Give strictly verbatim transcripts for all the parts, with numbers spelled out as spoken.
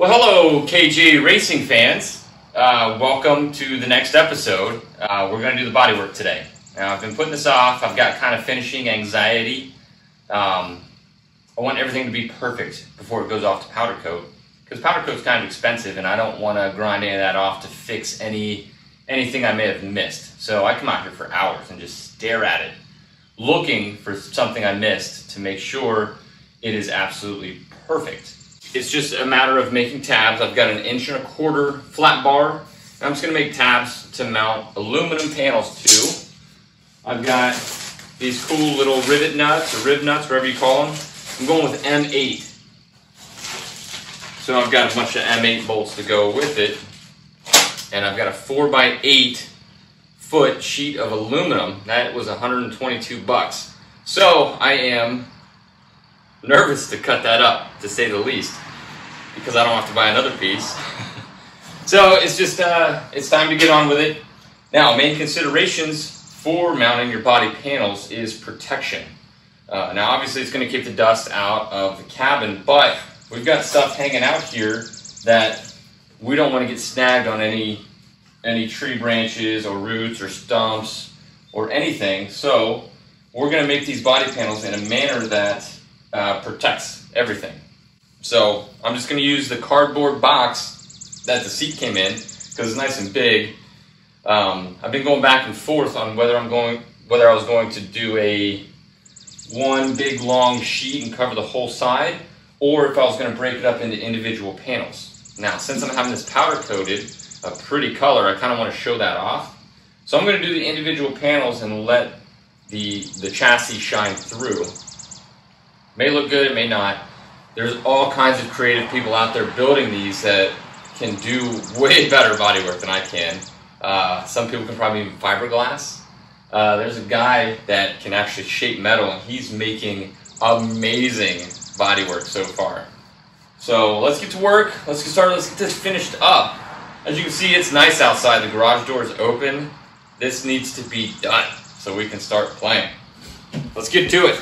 Well, hello, K G Racing fans. Uh, welcome to the next episode. Uh, we're going to do the bodywork today. Now, I've been putting this off. I've got kind of finishing anxiety. Um, I want everything to be perfect before it goes off to powder coat, because powder coat's kind of expensive, and I don't want to grind any of that off to fix any anything I may have missed. So I come out here for hours and just stare at it, looking for something I missed to make sure it is absolutely perfect. It's just a matter of making tabs. I've got an inch and a quarter flat bar, and I'm just gonna make tabs to mount aluminum panels to. I've got these cool little rivet nuts or rib nuts, whatever you call them. I'm going with M eight. So I've got a bunch of M eight bolts to go with it. And I've got a four by eight foot sheet of aluminum. That was one hundred twenty-two bucks. So I am nervous to cut that up, to say the least, because I don't have to buy another piece. So it's just uh, it's time to get on with it. Now, main considerations for mounting your body panels is protection. Uh, now, obviously, it's going to keep the dust out of the cabin, but we've got stuff hanging out here that we don't want to get snagged on any any tree branches or roots or stumps or anything. So we're going to make these body panels in a manner that Uh, protects everything. So I'm just going to use the cardboard box that the seat came in, because it's nice and big. Um, I've been going back and forth on whether I'm going, whether I was going to do a one big long sheet and cover the whole side, or if I was going to break it up into individual panels. Now, since I'm having this powder coated a pretty color, I kind of want to show that off. So I'm going to do the individual panels and let the the chassis shine through. May look good, it may not. There's all kinds of creative people out there building these that can do way better bodywork than I can. Uh, some people can probably even fiberglass. Uh, there's a guy that can actually shape metal, and he's making amazing bodywork so far. So let's get to work. Let's get started. Let's get this finished up. As you can see, it's nice outside. The garage door is open. This needs to be done so we can start playing. Let's get to it.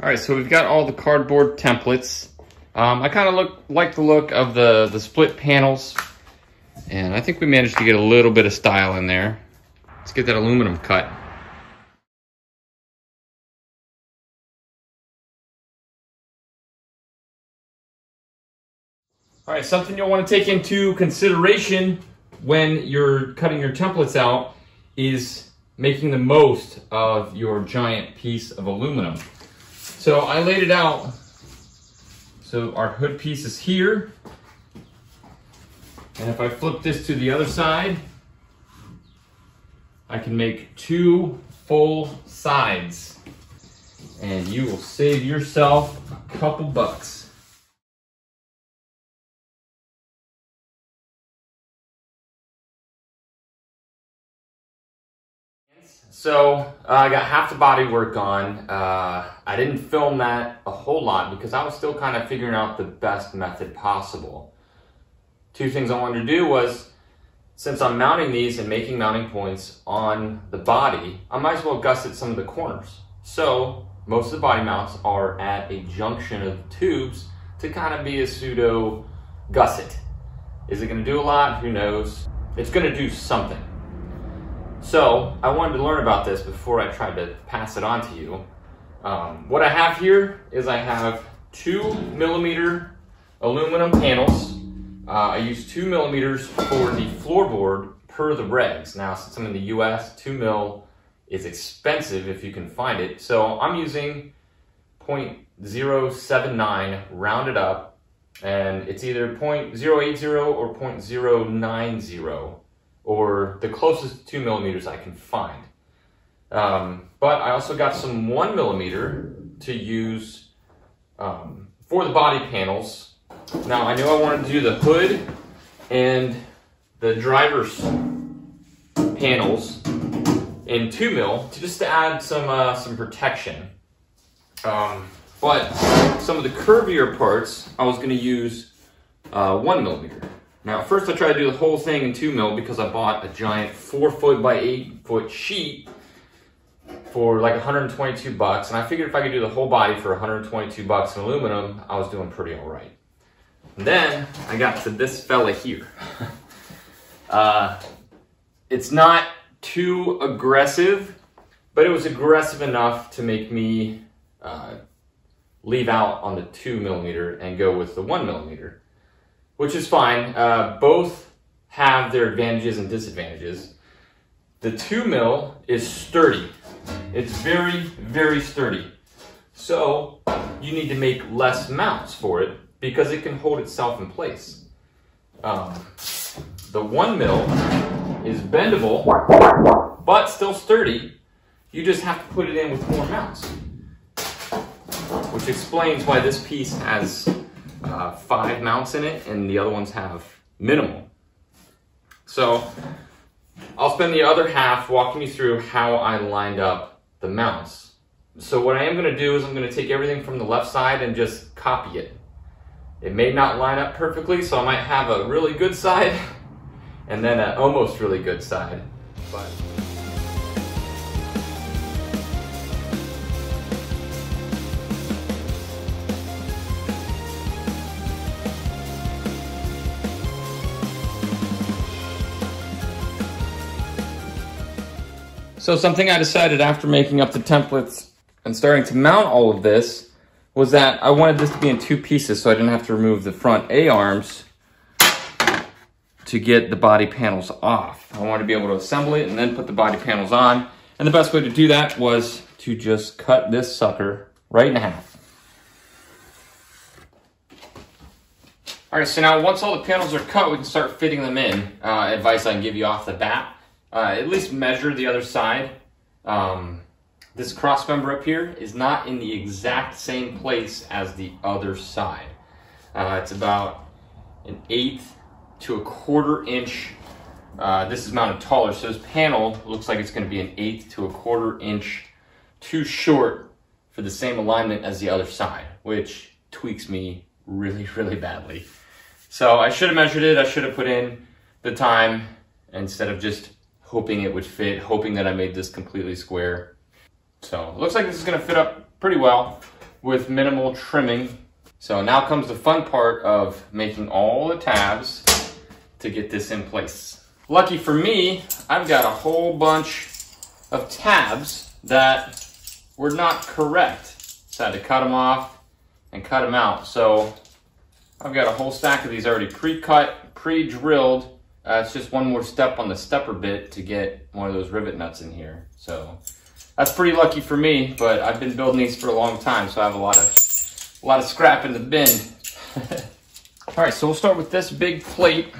All right, so we've got all the cardboard templates. Um, I kind of look like the look of the, the split panels, and I think we managed to get a little bit of style in there. Let's get that aluminum cut. All right, something you'll want to take into consideration when you're cutting your templates out is making the most of your giant piece of aluminum. So I laid it out, so our hood piece is here, and if I flip this to the other side, I can make two full sides, and you will save yourself a couple bucks. So uh, I got half the body work on. Uh, I didn't film that a whole lot because I was still kind of figuring out the best method possible. Two things I wanted to do was since I'm mounting these and making mounting points on the body, I might as well gusset some of the corners. So most of the body mounts are at a junction of tubes to kind of be a pseudo gusset. Is it going to do a lot? Who knows? It's going to do something. So I wanted to learn about this before I tried to pass it on to you. Um, what I have here is I have two millimeter aluminum panels. Uh, I use two millimeters for the floorboard per the regs. Now, since I'm in the U S, two mil is expensive if you can find it. So I'm using point zero seven nine rounded up, and it's either point zero eight zero or point zero nine zero, or the closest two millimeters I can find. Um, but I also got some one millimeter to use um, for the body panels. Now, I knew I wanted to do the hood and the driver's panels in two mil, to just to add some uh, some protection. Um, but some of the curvier parts, I was going to use uh, one millimeter. Now, at first I tried to do the whole thing in two mil because I bought a giant four foot by eight foot sheet for like one hundred twenty-two bucks, and I figured if I could do the whole body for one hundred twenty-two bucks in aluminum, I was doing pretty all right. And then I got to this fella here. uh, it's not too aggressive, but it was aggressive enough to make me uh, leave out on the two millimeter and go with the one millimeter, which is fine. Uh, both have their advantages and disadvantages. The two mil is sturdy. It's very, very sturdy. So you need to make less mounts for it because it can hold itself in place. Um, the one mil is bendable, but still sturdy. You just have to put it in with more mounts, which explains why this piece has uh, five mounts in it and the other ones have minimal. So I'll spend the other half walking you through how I lined up the mounts. So what I am going to do is I'm going to take everything from the left side and just copy it. It may not line up perfectly, so I might have a really good side and then an almost really good side. But so something I decided after making up the templates and starting to mount all of this was that I wanted this to be in two pieces so I didn't have to remove the front A-arms to get the body panels off. I wanted to be able to assemble it and then put the body panels on. And the best way to do that was to just cut this sucker right in half. All right, so now once all the panels are cut, we can start fitting them in. Uh, advice I can give you off the bat, uh, at least measure the other side. Um, this cross member up here is not in the exact same place as the other side. Uh, it's about an eighth to a quarter inch. Uh, this is mounted taller, so this panel looks like it's going to be an eighth to a quarter inch too short for the same alignment as the other side, which tweaks me really, really badly. So I should have measured it. I should have put in the time instead of just hoping it would fit, hoping that I made this completely square. So it looks like this is going to fit up pretty well with minimal trimming. So now comes the fun part of making all the tabs to get this in place. Lucky for me, I've got a whole bunch of tabs that were not correct. So I had to cut them off and cut them out. So I've got a whole stack of these already pre-cut, pre-drilled. Uh, it's just one more step on the stepper bit to get one of those rivet nuts in here. So that's pretty lucky for me, but I've been building these for a long time, so I have a lot of, a lot of scrap in the bin. All right, so we'll start with this big plate.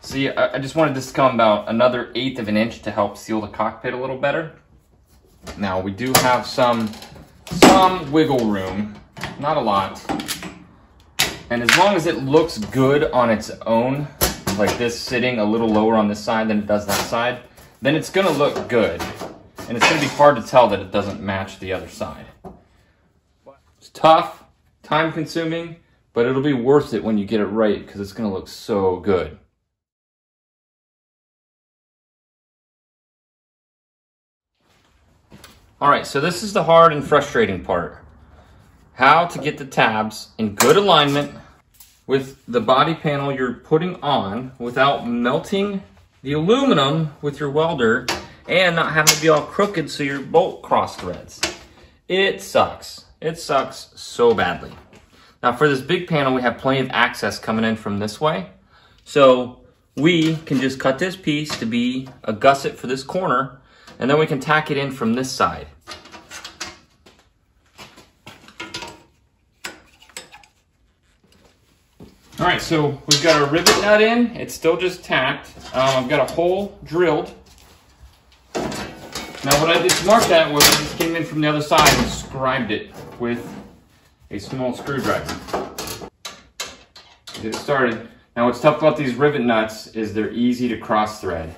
See, I just wanted this to come about another eighth of an inch to help seal the cockpit a little better. Now, we do have some, some wiggle room, not a lot. And as long as it looks good on its own, like this sitting a little lower on this side than it does that side, then it's gonna look good. And it's gonna be hard to tell that it doesn't match the other side. It's tough, time consuming, but it'll be worth it when you get it right because it's gonna look so good. All right, so this is the hard and frustrating part. How to get the tabs in good alignment with the body panel you're putting on without melting the aluminum with your welder and not having to be all crooked so your bolt cross threads. It sucks. It sucks so badly. Now for this big panel, we have plenty of access coming in from this way. So we can just cut this piece to be a gusset for this corner, and then we can tack it in from this side. All right, so we've got our rivet nut in. It's still just tacked. Um, I've got a hole drilled. Now what I did to mark that was I just came in from the other side and scribed it with a small screwdriver. Get it started. Now what's tough about these rivet nuts is they're easy to cross thread.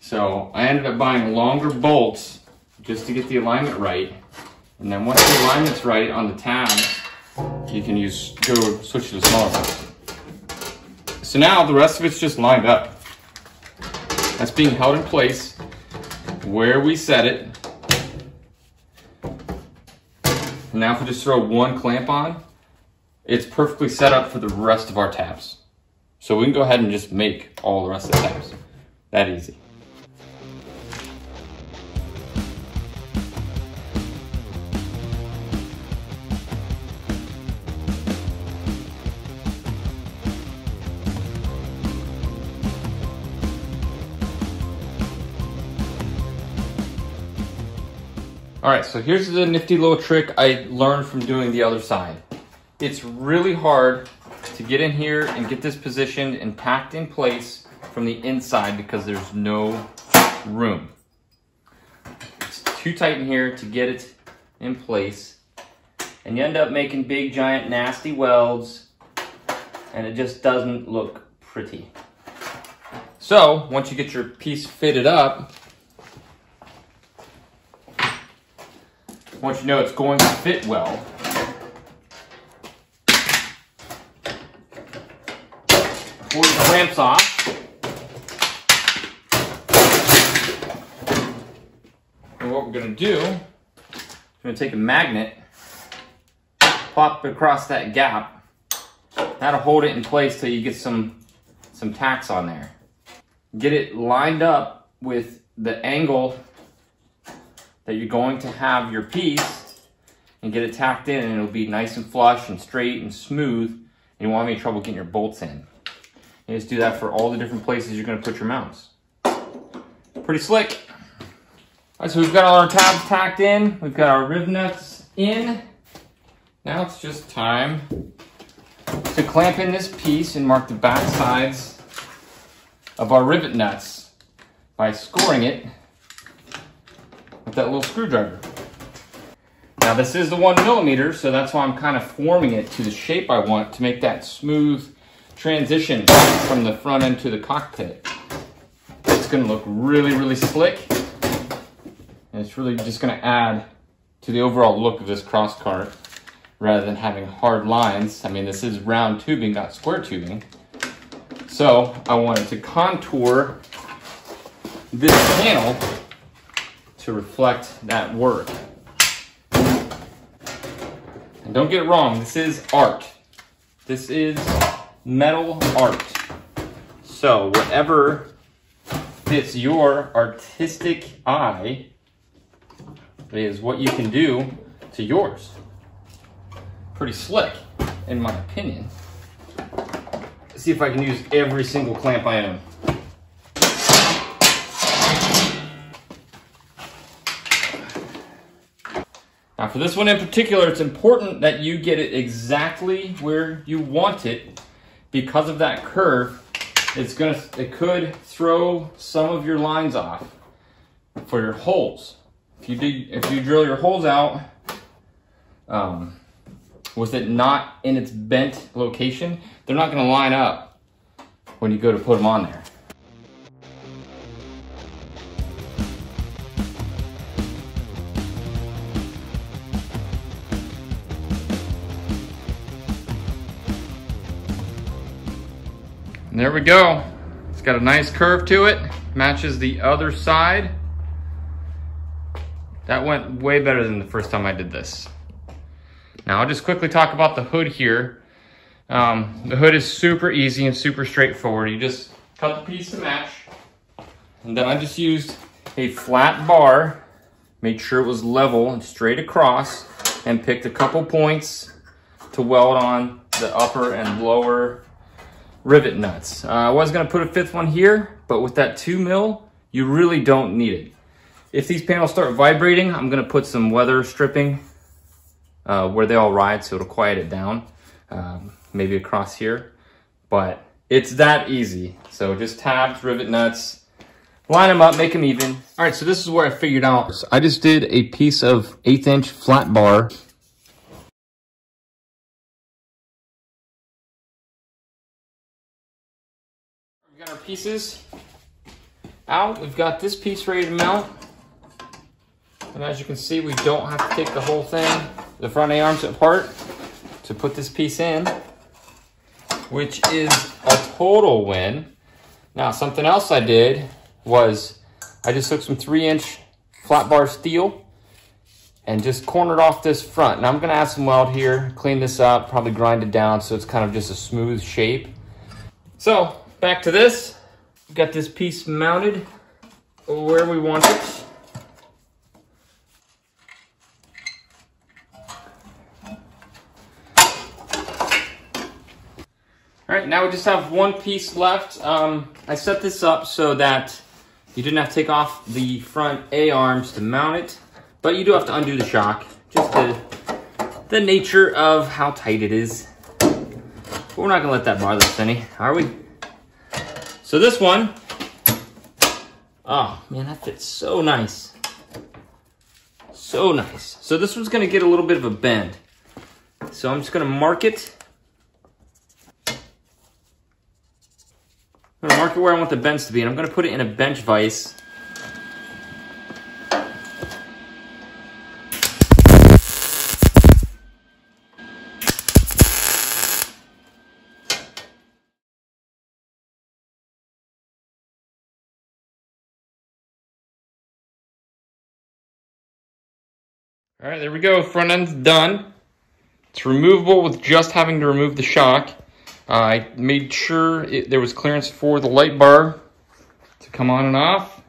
So I ended up buying longer bolts just to get the alignment right. And then once the alignment's right on the tabs, you can use, go switch to the smaller one. So now the rest of it's just lined up. That's being held in place where we set it. Now if we just throw one clamp on, it's perfectly set up for the rest of our tabs. So we can go ahead and just make all the rest of the tabs. That easy. All right, so here's the nifty little trick I learned from doing the other side. It's really hard to get in here and get this positioned and packed in place from the inside because there's no room. It's too tight in here to get it in place. And you end up making big, giant, nasty welds, and it just doesn't look pretty. So once you get your piece fitted up, once you know it's going to fit well, pull the clamps off. And what we're going to do, I'm going to take a magnet, pop it across that gap. That'll hold it in place till you get some, some tacks on there. Get it lined up with the angle that you're going to have your piece and get it tacked in, and it'll be nice and flush and straight and smooth, and you won't have any trouble getting your bolts in. You just do that for all the different places you're gonna put your mounts. Pretty slick. All right, so we've got all our tabs tacked in. We've got our rivet nuts in. Now it's just time to clamp in this piece and mark the back sides of our rivet nuts by scoring it with that little screwdriver. Now this is the one millimeter, so that's why I'm kind of forming it to the shape I want to make that smooth transition from the front end to the cockpit. It's gonna look really, really slick, and it's really just gonna add to the overall look of this Crosskart rather than having hard lines. I mean, this is round tubing, not square tubing. So I wanted to contour this panel to reflect that work. And don't get it wrong, this is art. This is metal art. So whatever fits your artistic eye is what you can do to yours. Pretty slick, in my opinion. Let's see if I can use every single clamp I own. Now for this one in particular, it's important that you get it exactly where you want it because of that curve. It's gonna, it could throw some of your lines off for your holes. If you dig, if you drill your holes out um, with it not in its bent location, they're not gonna line up when you go to put them on there. There we go. It's got a nice curve to it. Matches the other side. That went way better than the first time I did this. Now I'll just quickly talk about the hood here. Um, the hood is super easy and super straightforward. You just cut the piece to match. And then I just used a flat bar, made sure it was level and straight across, and picked a couple points to weld on the upper and lower rivet nuts. Uh, I was gonna put a fifth one here, but with that two mil, you really don't need it. If these panels start vibrating, I'm gonna put some weather stripping uh, where they all ride, so it'll quiet it down, um, maybe across here, but it's that easy. So just tabs, rivet nuts, line them up, make them even. All right, so this is where I figured out. So I just did a piece of eighth inch flat bar. We've got our pieces out. We've got this piece ready to mount. And as you can see, we don't have to take the whole thing, the front A-arms apart to put this piece in, which is a total win. Now, something else I did was I just took some three inch flat bar steel and just cornered off this front. Now I'm gonna add some weld here, clean this up, probably grind it down so it's kind of just a smooth shape. So back to this, we've got this piece mounted where we want it. All right, now we just have one piece left. Um, I set this up so that you didn't have to take off the front A-arms to mount it, but you do have to undo the shock, just the, the nature of how tight it is. But we're not gonna let that bother us any, are we? So this one, oh man, that fits so nice. So nice. So this one's gonna get a little bit of a bend. So I'm just gonna mark it. I'm gonna mark it where I want the bends to be, and I'm gonna put it in a bench vise. All right, there we go, front end's done. It's removable with just having to remove the shock. Uh, I made sure it, there was clearance for the light bar to come on and off,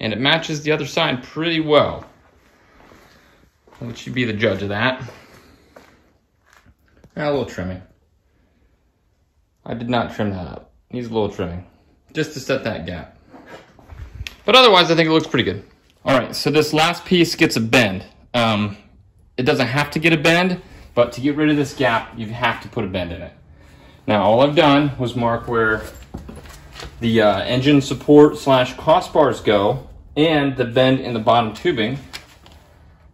and it matches the other side pretty well. I'll let you be the judge of that. Now, a little trimming. I did not trim that up. Needs a little trimming, just to set that gap. But otherwise, I think it looks pretty good. All right, so this last piece gets a bend. Um, it doesn't have to get a bend, but to get rid of this gap, you have to put a bend in it. Now, all I've done was mark where the uh, engine support slash crossbars go and the bend in the bottom tubing,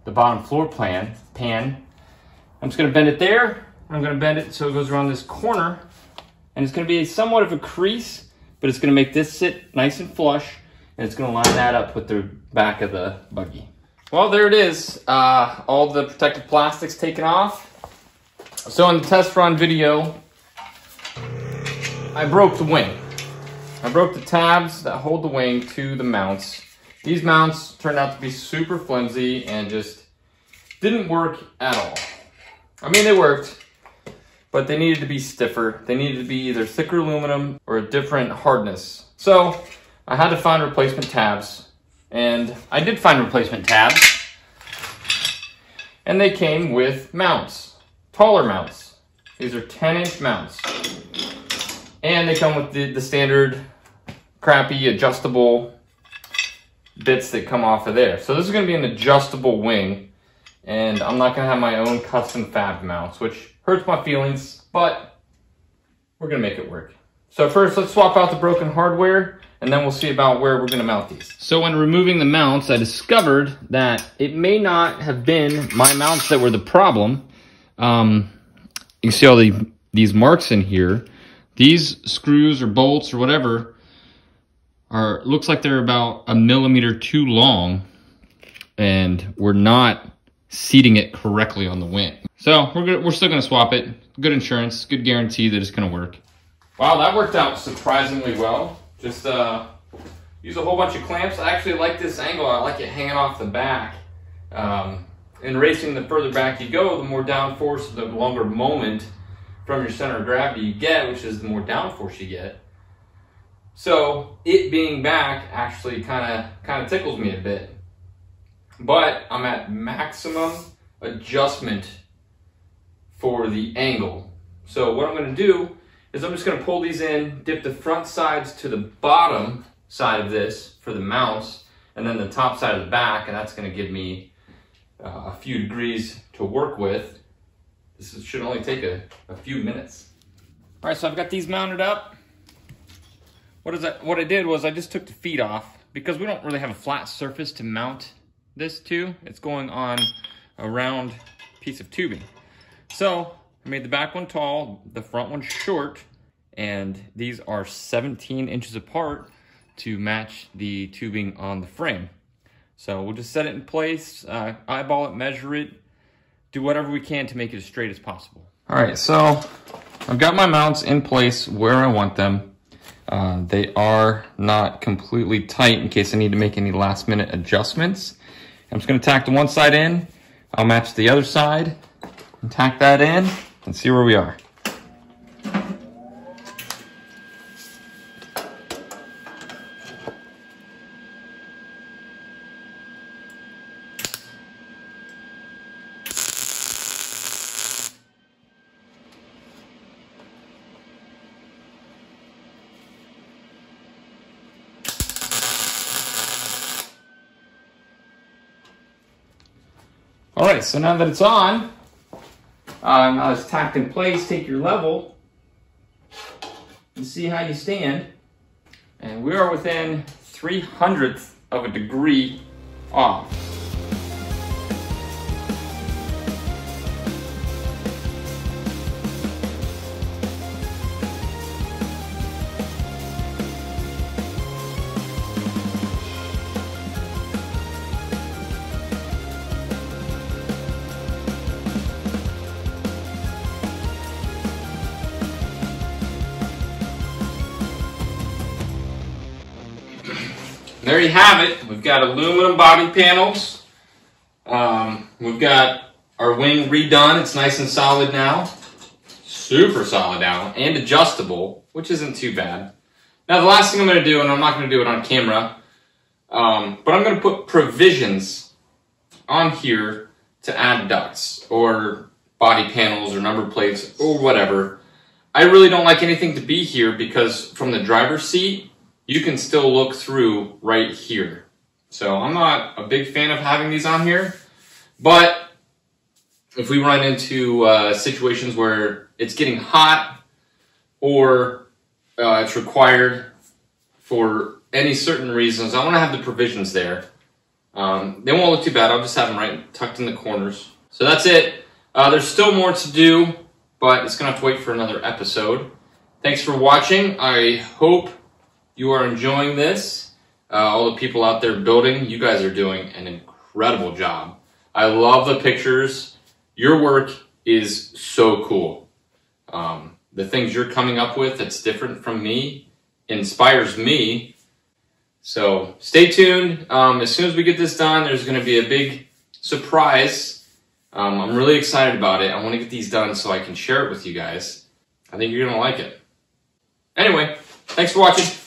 the bottom floor plan, pan. I'm just gonna bend it there. I'm gonna bend it so it goes around this corner, and it's gonna be somewhat of a crease, but it's gonna make this sit nice and flush, and it's gonna line that up with the back of the buggy. Well, there it is. Uh, all the protective plastic's taken off. So in the test run video, I broke the wing. I broke the tabs that hold the wing to the mounts. These mounts turned out to be super flimsy and just didn't work at all. I mean, they worked, but they needed to be stiffer. They needed to be either thicker aluminum or a different hardness. So I had to find replacement tabs, and I did find replacement tabs, and they came with mounts, taller mounts. These are ten inch mounts, and they come with the, the standard crappy adjustable bits that come off of there. So this is gonna be an adjustable wing, and I'm not gonna have my own custom fab mounts, which hurts my feelings, but we're gonna make it work. So first, let's swap out the broken hardware, and then we'll see about where we're gonna mount these. So when removing the mounts, I discovered that it may not have been my mounts that were the problem. Um, you see all the, these marks in here. These screws or bolts or whatever are, looks like they're about a millimeter too long, and we're not seating it correctly on the wing. So we're, gonna, we're still gonna swap it. Good insurance, good guarantee that it's gonna work. Wow, that worked out surprisingly well. Just, uh, Use a whole bunch of clamps. I actually like this angle. I like it hanging off the back. Um, and racing, the further back you go, the more downforce, the longer moment from your center of gravity you get, which is the more downforce you get. So it being back actually kind of kind of tickles me a bit. But I'm at maximum adjustment for the angle. So what I'm going to do is I'm just going to pull these in, dip the front sides to the bottom side of this for the mounts, and then the top side of the back, and that's going to give me uh, a few degrees to work with. This is, should only take a, a few minutes. All right, so I've got these mounted up. What is that? What I did was I just took the feet off because we don't really have a flat surface to mount this to. It's going on a round piece of tubing. So I made the back one tall, the front one short, and these are seventeen inches apart to match the tubing on the frame. So we'll just set it in place, uh, eyeball it, measure it, do whatever we can to make it as straight as possible. All right, so I've got my mounts in place where I want them. Uh, they are not completely tight in case I need to make any last minute adjustments. I'm just gonna tack the one side in, I'll match the other side, and tack that in, and see where we are. All right, so now that it's on, Uh, now it's tacked in place, take your level and see how you stand. And we are within three hundredths of a degree off. There you have it. We've got aluminum body panels. Um, we've got our wing redone. It's nice and solid now. Super solid now and adjustable, which isn't too bad. Now the last thing I'm going to do, and I'm not going to do it on camera, um, but I'm going to put provisions on here to add ducts or body panels or number plates or whatever. I really don't like anything to be here because from the driver's seat, you can still look through right here. So I'm not a big fan of having these on here, but if we run into uh, situations where it's getting hot or uh, it's required for any certain reasons, I wanna have the provisions there. Um, they won't look too bad, I'll just have them right tucked in the corners. So that's it. Uh, there's still more to do, but it's gonna have to wait for another episode. Thanks for watching, I hope you are enjoying this. Uh, all the people out there building, you guys are doing an incredible job. I love the pictures. Your work is so cool. Um, the things you're coming up with that's different from me inspires me. So stay tuned. Um, as soon as we get this done, there's gonna be a big surprise. Um, I'm really excited about it. I wanna get these done so I can share it with you guys. I think you're gonna like it. Anyway, thanks for watching.